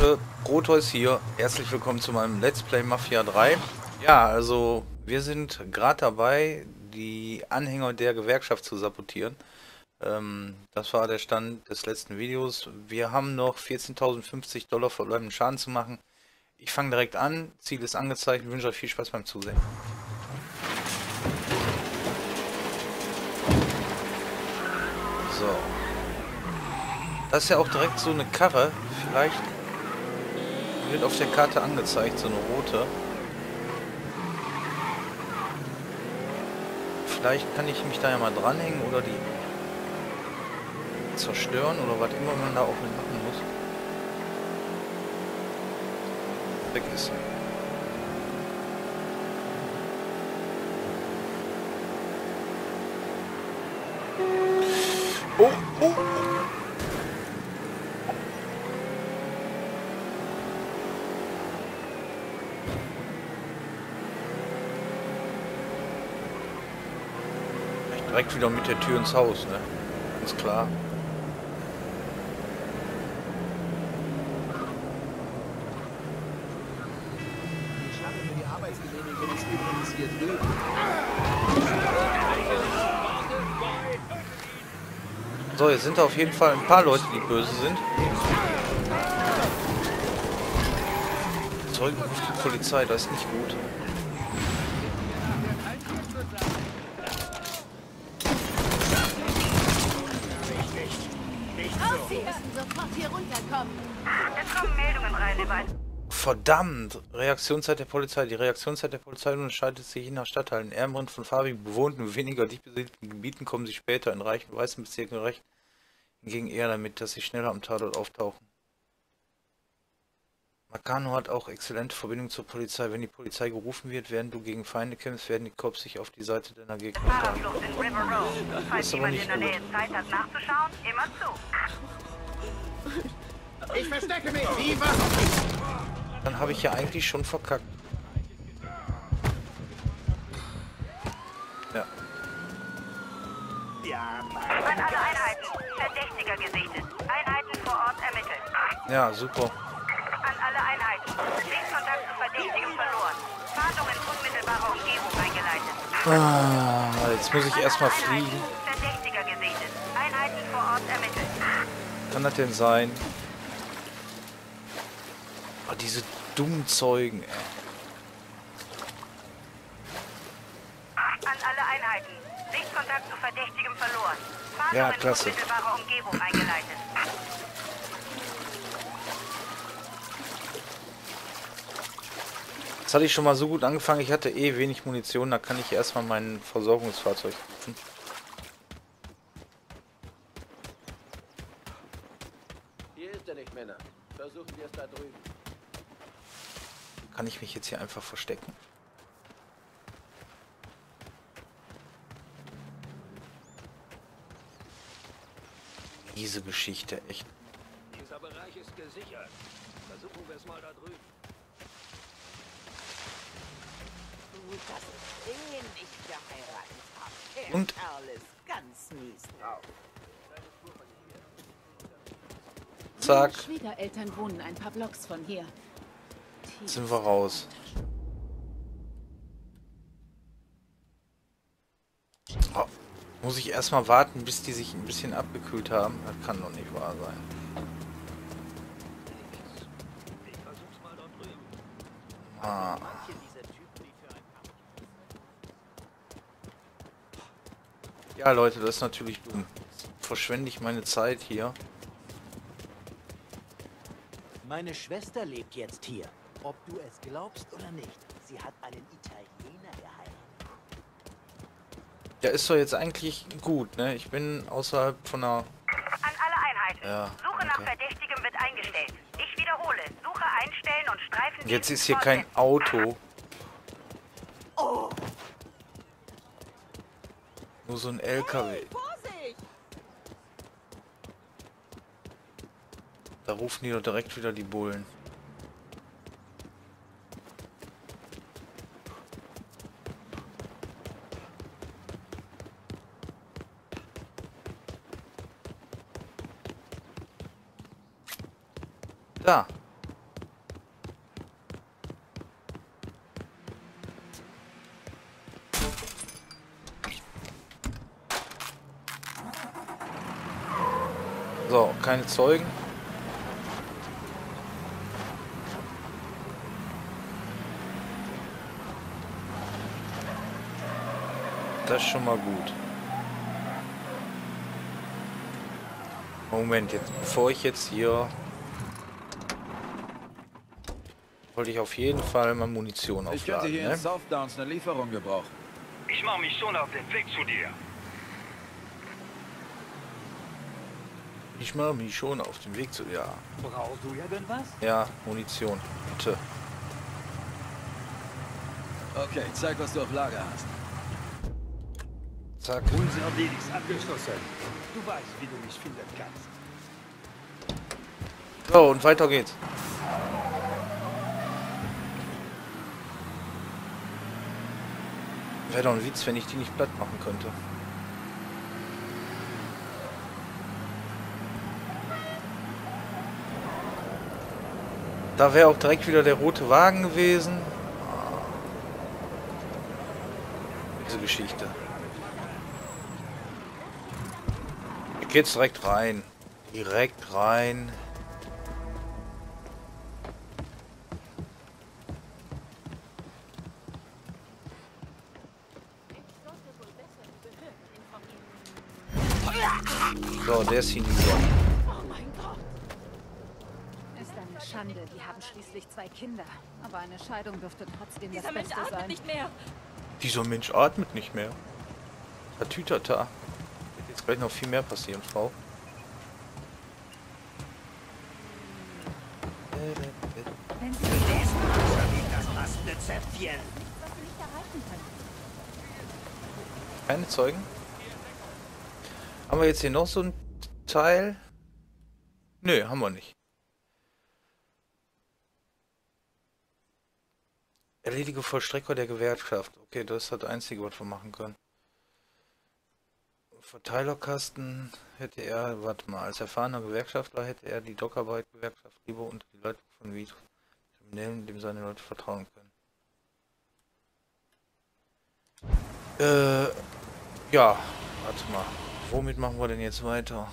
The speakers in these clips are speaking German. Leute, Rotheus hier. Herzlich willkommen zu meinem Let's Play Mafia 3. Ja, also wir sind gerade dabei, die Anhänger der Gewerkschaft zu sabotieren. Das war der Stand des letzten Videos. Wir haben noch 14.050 Dollar verbleibenden Schaden zu machen. Ich fange direkt an. Ziel ist angezeichnet. Wünsche euch viel Spaß beim Zusehen. So. Das ist ja auch direkt so eine Karre, vielleicht wird auf der Karte angezeigt, so eine rote. Vielleicht kann ich mich da ja mal dranhängen oder die zerstören oder was immer man da auch mit machen muss. Weg ist sie. Direkt wieder mit der Tür ins Haus, ne? Ganz klar. Ich habe mir die Arbeitsgenehmigung übrigens hier drüben. So, jetzt sind da auf jeden Fall ein paar Leute, die böse sind. Zurück auf die Polizei, das ist nicht gut. Verdammt! Reaktionszeit der Polizei. Die Reaktionszeit der Polizei unterscheidet sich je nach Stadtteil. In ärmeren, von farbigen bewohnten und weniger dicht besiedelten Gebieten kommen sie später, in reichen weißen Bezirken recht hingegen eher damit, dass sie schneller am Tatort auftauchen. Marcano hat auch exzellente Verbindung zur Polizei. Wenn die Polizei gerufen wird, während du gegen Feinde kämpfst, werden die Cops sich auf die Seite deiner Gegner stellen. Das ist aber nicht gut. Ich verstecke mich! Dann habe ich ja eigentlich schon verkackt. Ja. An alle Einheiten. Verdächtiger gesichtet. Einheiten vor Ort ermittelt. Ja, super. An alle Einheiten. Linkskontakt zu Verdächtigen verloren. Fahndung in unmittelbarer Umgebung eingeleitet. Ah, jetzt muss ich erstmal fliegen. Verdächtiger gesichtet. Einheiten vor Ort ermittelt. Kann das denn sein? Oh, diese dummen Zeugen, ey. An alle Einheiten. Sichtkontakt zu Verdächtigem verloren. Fahndung ja, klasse. In unmittelbarer Umgebung eingeleitet. Das hatte ich schon mal so gut angefangen. Ich hatte eh wenig Munition. Da kann ich erstmal mein Versorgungsfahrzeug rufen. Hier ist er nicht, Männer. Versuchen wir es da drüben. Kann ich mich jetzt hier einfach verstecken? Diese Geschichte, echt. Dieser Bereich ist gesichert. Versuchen wir es mal da drüben. Das ist Dinge nicht geheiratet haben. Und alles ganz mies drauf. Zack. Meine Schwiegereltern wohnen ein paar Blocks von hier. Sind wir raus. Oh, muss ich erstmal warten, bis die sich ein bisschen abgekühlt haben? Das kann doch nicht wahr sein. Ah. Ja, Leute, das ist natürlich dumm. Verschwende ich meine Zeit hier. Meine Schwester lebt jetzt hier. Ob du es glaubst oder nicht, sie hat einen Italiener geheiratet. Der ist doch jetzt eigentlich gut, ne? Ich bin außerhalb von einer... An alle Einheiten. Ja, Suche nach Verdächtigem wird eingestellt. Ich wiederhole. Suche einstellen und streifen... Jetzt ist hier kein Auto. Oh. Nur so ein LKW. Hey, da rufen die doch direkt wieder die Bullen. Da. So, keine Zeugen. Das ist schon mal gut. Moment, jetzt bevor ich jetzt hier... wollte ich auf jeden Fall mal Munition aufladen. Ich könnte hier, ne, in Southdowns eine Lieferung gebrauchen. Ich mache mich schon auf den Weg zu dir. Ich mache mich schon auf den Weg zu dir. Ja. Brauchst du irgendwas? Ja, Munition. Bitte. Okay, zeig, was du auf Lager hast. Zack. Unser Deal ist abgeschlossen. Du weißt, wie du mich finden kannst. So, und weiter geht's. Wäre doch ein Witz, wenn ich die nicht platt machen könnte. Da wäre auch direkt wieder der rote Wagen gewesen. Diese Geschichte. Geht's direkt rein. Direkt rein. So, der ist hinüber. Oh mein Gott. Ist eine Schande. Die haben schließlich zwei Kinder. Aber eine Scheidung dürfte trotzdem das Beste sein. Dieser Mensch atmet nicht mehr. Dieser Mensch atmet nicht mehr. Tatütata. Jetzt gleich noch viel mehr passieren, Frau. Wenn Sie das nicht erreichen können. Keine Zeugen? Haben wir jetzt hier noch so ein Teil? Nö, haben wir nicht. Erledige Vollstrecker der Gewerkschaft. Okay, das ist das Einzige, was wir machen können. Verteilerkasten hätte er, warte mal, als erfahrener Gewerkschafter hätte er die Dockarbeit, Gewerkschaft, Liebe und die Leitung von Vito, dem seine Leute vertrauen können. Ja, warte mal. Womit machen wir denn jetzt weiter?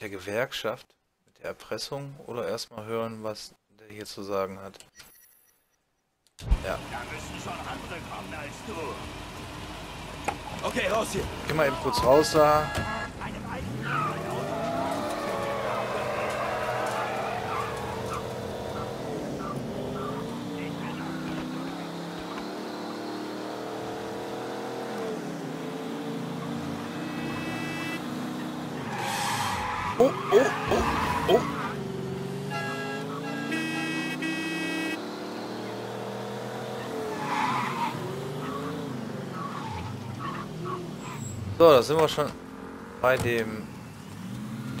Der Gewerkschaft mit der Erpressung oder erstmal hören, was der hier zu sagen hat. Ja. Da müssen schon andere kommen als du. Okay, raus hier. Geh mal eben kurz raus da. Oh, oh, oh, oh. So, da sind wir schon bei dem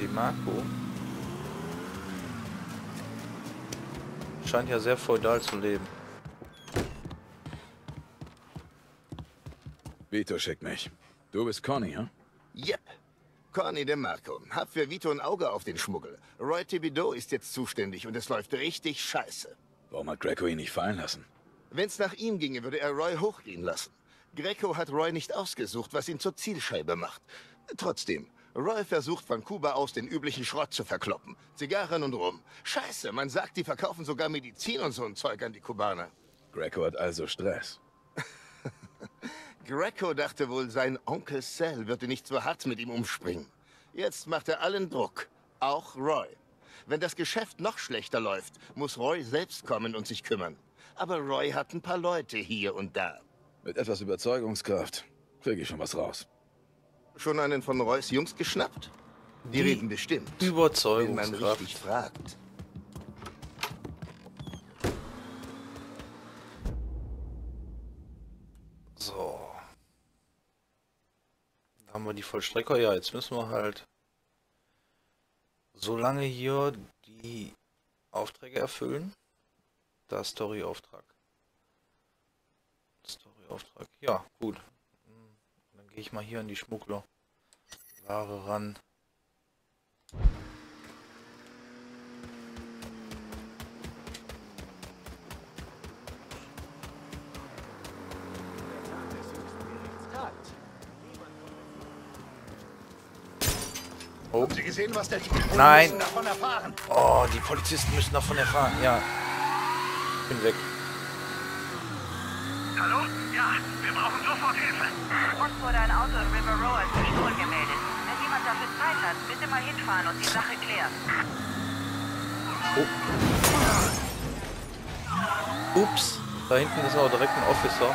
DeMarco. Scheint ja sehr feudal zu leben. Vito schickt mich. Du bist Conny, ja? Yep. Conny DeMarco, hab für Vito ein Auge auf den Schmuggel. Roy Thibodeau ist jetzt zuständig und es läuft richtig scheiße. Warum hat Greco ihn nicht fallen lassen? Wenn's nach ihm ginge, würde er Roy hochgehen lassen. Greco hat Roy nicht ausgesucht, was ihn zur Zielscheibe macht. Trotzdem, Roy versucht von Kuba aus den üblichen Schrott zu verkloppen. Zigarren und Rum. Scheiße, man sagt, die verkaufen sogar Medizin und so ein Zeug an die Kubaner. Greco hat also Stress. Greco dachte wohl, sein Onkel Sal würde nicht so hart mit ihm umspringen. Jetzt macht er allen Druck, auch Roy. Wenn das Geschäft noch schlechter läuft, muss Roy selbst kommen und sich kümmern. Aber Roy hat ein paar Leute hier und da. Mit etwas Überzeugungskraft kriege ich schon was raus. Schon einen von Roys Jungs geschnappt? Die reden bestimmt. Überzeugungskraft. Wenn man richtig fragt. So. Haben wir die Vollstrecker? Ja, jetzt müssen wir halt, solange hier die Aufträge erfüllen, da Story-Auftrag. Story-Auftrag, ja, gut. Dann gehe ich mal hier an die Schmuggler. Ware ran. Oh. Haben Sie gesehen, was der Typ... Nein. Davon erfahren. Oh, die Polizisten müssen davon erfahren. Ja. Ich bin weg. Hallo? Ja, wir brauchen sofort Hilfe. Uns wurde ein Auto in River Road als gestohlen gemeldet. Wenn jemand dafür Zeit hat, bitte mal hinfahren und die Sache klären. Oh. Ups. Da hinten ist auch direkt ein Officer.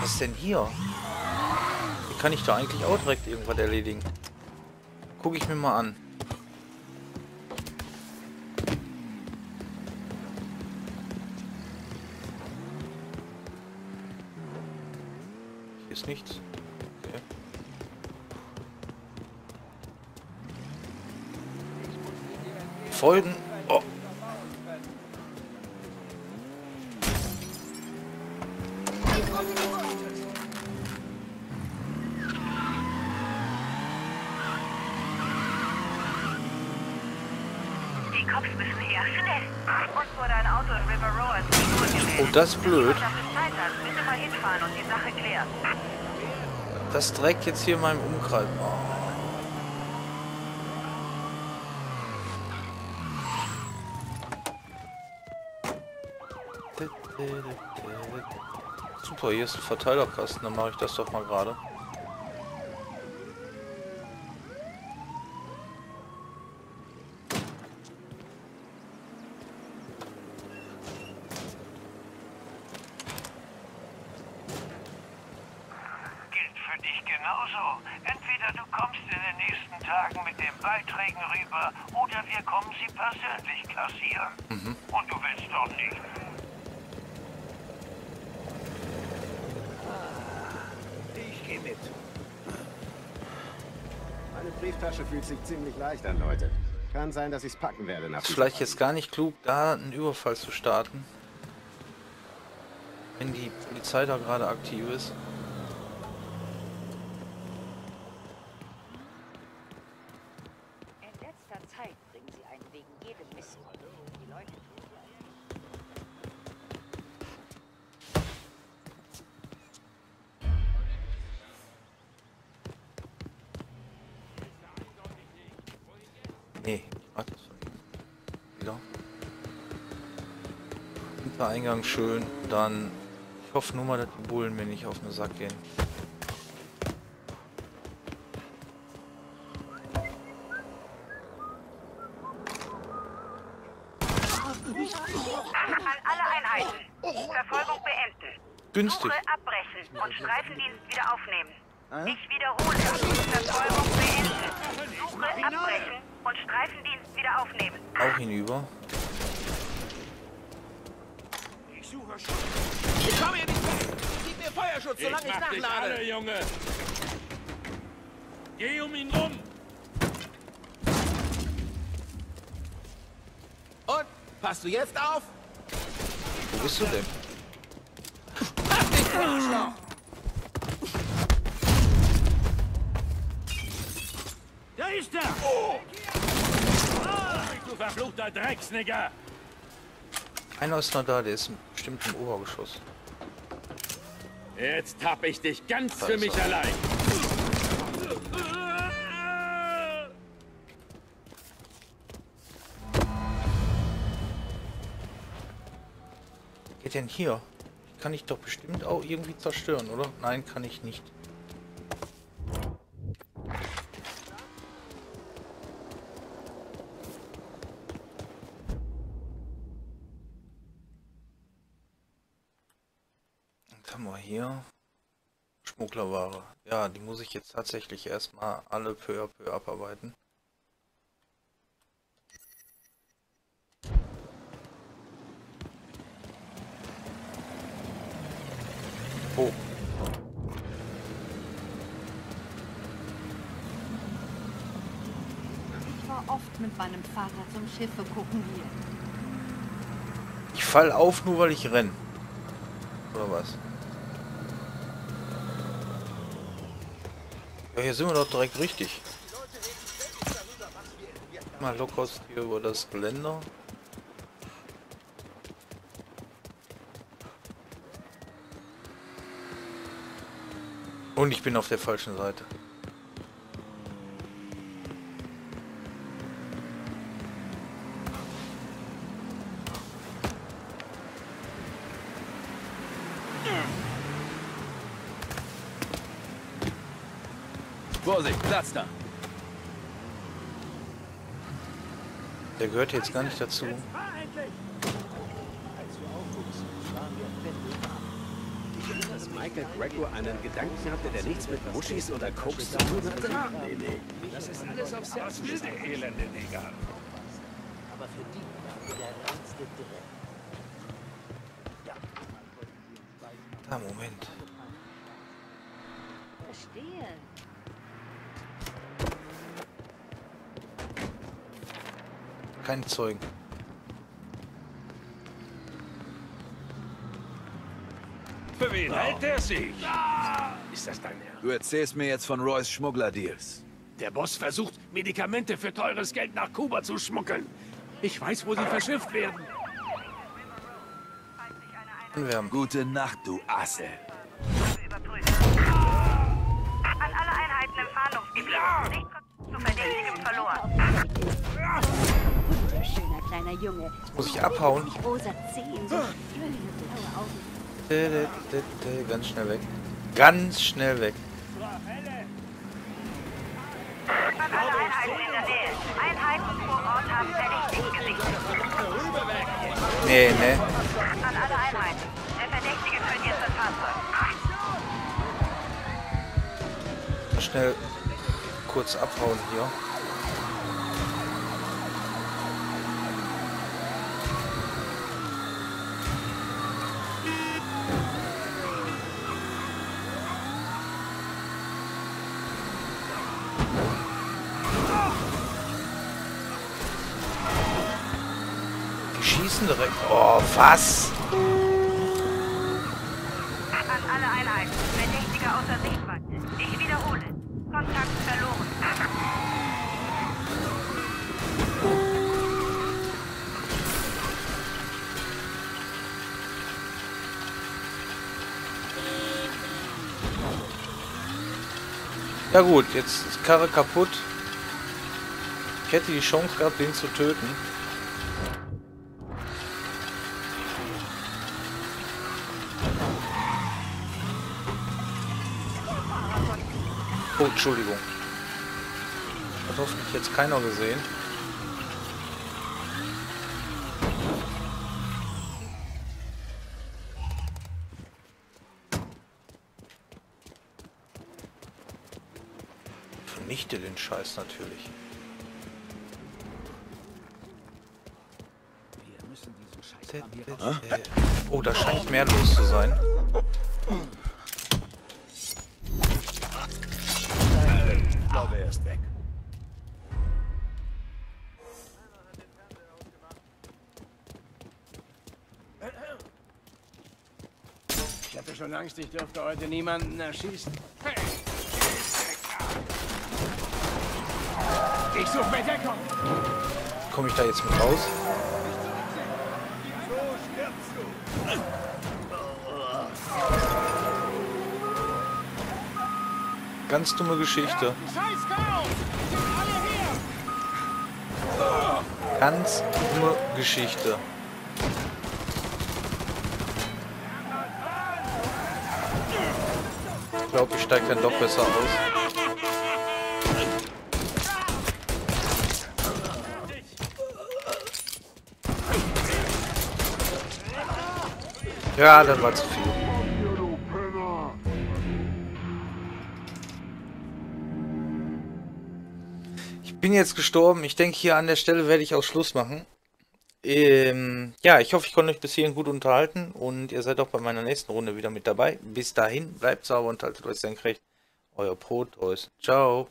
Was ist denn hier? Wie kann ich da eigentlich auch direkt irgendwas erledigen? Guck ich mir mal an. Hier ist nichts. Okay. Folgen. Oh. Das ist blöd. Das direkt jetzt hier in meinem Umkreis. Oh. Super, hier ist ein Verteilerkasten. Dann mache ich das doch mal gerade. Ziemlich leicht an, Leute. Kann sein, dass ich es packen werde. Nach ist vielleicht jetzt gar nicht klug, da einen Überfall zu starten. Wenn die Polizei da gerade aktiv ist. In letzter Zeit bringen sie einen wegen jedem Mist. Die Leute Eingang schön, dann ich hoffe nur mal, dass die Bullen mir nicht auf den Sack gehen. An alle Einheiten. Verfolgung beenden. Günstig. Suche abbrechen und Streifendienst wieder aufnehmen. Ich wiederhole. Verfolgung beenden. Suche abbrechen und Streifendienst wieder aufnehmen. Auch hinüber. Ich komme hier nicht weg! Gib mir Feuerschutz, solange ich nachlade! Alle, Junge! Geh um ihn rum! Und? Passt du jetzt auf? Wo bist du denn? Mach dich, du Arschloch! Da ist er! Oh. Du verfluchter Drecksnigger! Einer ist noch da, der ist bestimmt im Obergeschoss. Jetzt hab ich dich ganz für mich allein. Geht denn hier? Kann ich doch bestimmt auch irgendwie zerstören, oder? Nein, kann ich nicht. Hier Schmugglerware. Ja, die muss ich jetzt tatsächlich erstmal alle peu à peu abarbeiten. Oh. Ich war oft mit meinem Vater zum Schiffe gucken hier. Ich fall auf, nur weil ich renne. Oder was? Ja, hier sind wir doch direkt richtig. Mal locker hier über das Geländer. Und ich bin auf der falschen Seite. Vorsicht, Platz da. Der gehört jetzt gar nicht dazu. Dass Michael Gregor einen Gedanken hatte, der nichts mit Muschis oder Koks zu tun hatte? Nee, nee. Das ist alles auf Selbst. Was will der elende Neger? Aber für die war der reinste Dreck. Da, Moment. Verstehe. Keine Zeugen. Für wen hält der sich? Ist das dein Herr? Du erzählst mir jetzt von Roys Schmugglerdeals. Der Boss versucht, Medikamente für teures Geld nach Kuba zu schmuggeln. Ich weiß, wo sie verschifft werden. Wir haben gute Nacht, du Asse. An alle Einheiten im Fahndungsgebiet. Nicht zu Verdächtigem verloren. Wunderschöner kleiner Junge. Jetzt muss ich abhauen. Ganz schnell weg. Ganz schnell weg. An alle Einheiten in der Nähe. Einheiten vor Ort haben verdächtig gesichtet. Nee, nee. An alle Einheiten. Der Verdächtige tötet jetzt das Fahrzeug. Schnell kurz abhauen hier. Direkt. Oh, was? An alle Einheiten. Verdächtige außer Sichtweite. Ich wiederhole. Kontakt verloren. Ja gut, jetzt ist Karre kaputt. Ich hätte die Chance gehabt, den zu töten. Oh, Entschuldigung. Hat hoffentlich jetzt keiner gesehen. Vernichte den Scheiß natürlich. Wir müssen diesen Scheiß oh, da scheint mehr los zu sein. Er ist weg. Ich hatte schon Angst, ich dürfte heute niemanden erschießen. Hey, ich suche mir Deckung. Komme ich da jetzt mit raus? Ganz dumme Geschichte. Ganz dumme Geschichte. Ich glaube, ich steige dann doch besser aus. Ja, dann war zu viel. Bin jetzt gestorben. Ich denke, hier an der Stelle werde ich auch Schluss machen. Ja, ich hoffe, ich konnte euch bis hierhin gut unterhalten und ihr seid auch bei meiner nächsten Runde wieder mit dabei. Bis dahin, bleibt sauber und haltet euch senkrecht. Euer Proteus. Ciao.